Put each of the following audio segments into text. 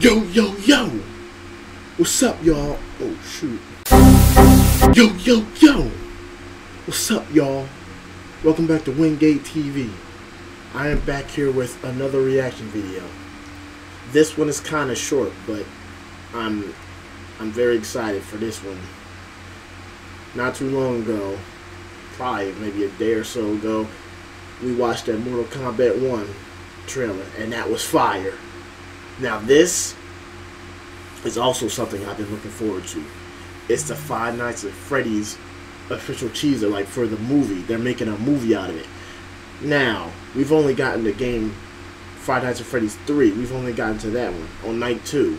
Yo! What's up, y'all? Oh, shoot. Yo! What's up, y'all? Welcome back to Wingate TV. I am back here with another reaction video. This one is kind of short, but I'm very excited for this one. Not too long ago, probably maybe a day or so ago, we watched that Mortal Kombat 1 trailer, and that was fire. Now this is also something I've been looking forward to. It's the Five Nights at Freddy's official teaser, like for the movie. They're making a movie out of it. Now, we've only gotten the game Five Nights at Freddy's 3. We've only gotten to that one on night 2.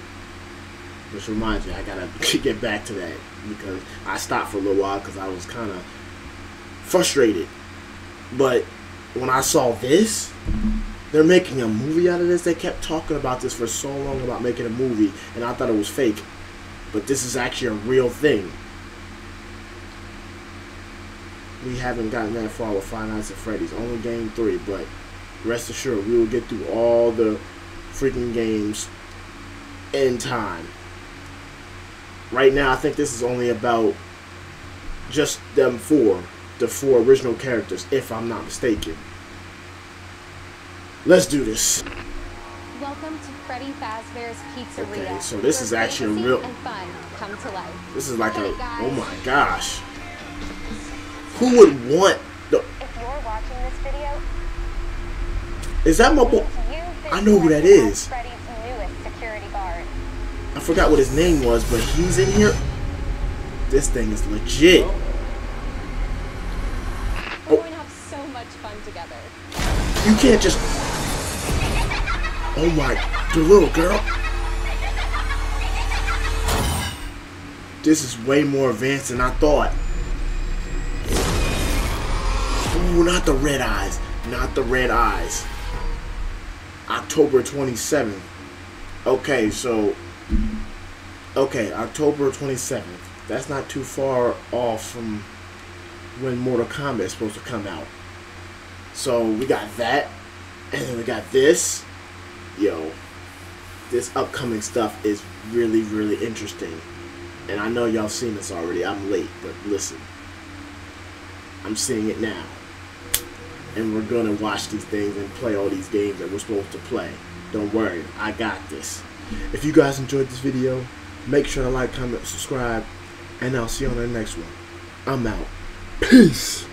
Which reminds me, I gotta get back to that because I stopped for a little while because I was kind of frustrated. But when I saw this, they're making a movie out of this. They kept talking about this for so long about making a movie, and I thought it was fake. But this is actually a real thing. We haven't gotten that far with Five Nights at Freddy's. Only game 3, but rest assured, we will get through all the freaking games in time. Right now, I think this is only about just them four. The four original characters, if I'm not mistaken. Let's do this. Welcome to Freddy Fazbear's Pizzeria. Okay, so this is actually a real. And fun come to life. This is like hey guys. Oh my gosh. Who would want the? If you're watching this video, is that my boy? I know who that is. Freddy's newest security guard. I forgot what his name was, but he's in here. This thing is legit. Oh. We're going to have so much fun together. You can't just. Oh my, the little girl. This is way more advanced than I thought. Ooh, not the red eyes. Not the red eyes. October 27th. Okay, so. Okay, October 27th. That's not too far off from when Mortal Kombat is supposed to come out. So we got that. And then we got this. Yo, this upcoming stuff is really, really interesting. And I know y'all seen this already. I'm late, but listen. I'm seeing it now. And we're gonna watch these things and play all these games that we're supposed to play. Don't worry, I got this. If you guys enjoyed this video, make sure to like, comment, subscribe, and I'll see you on the next one. I'm out. Peace!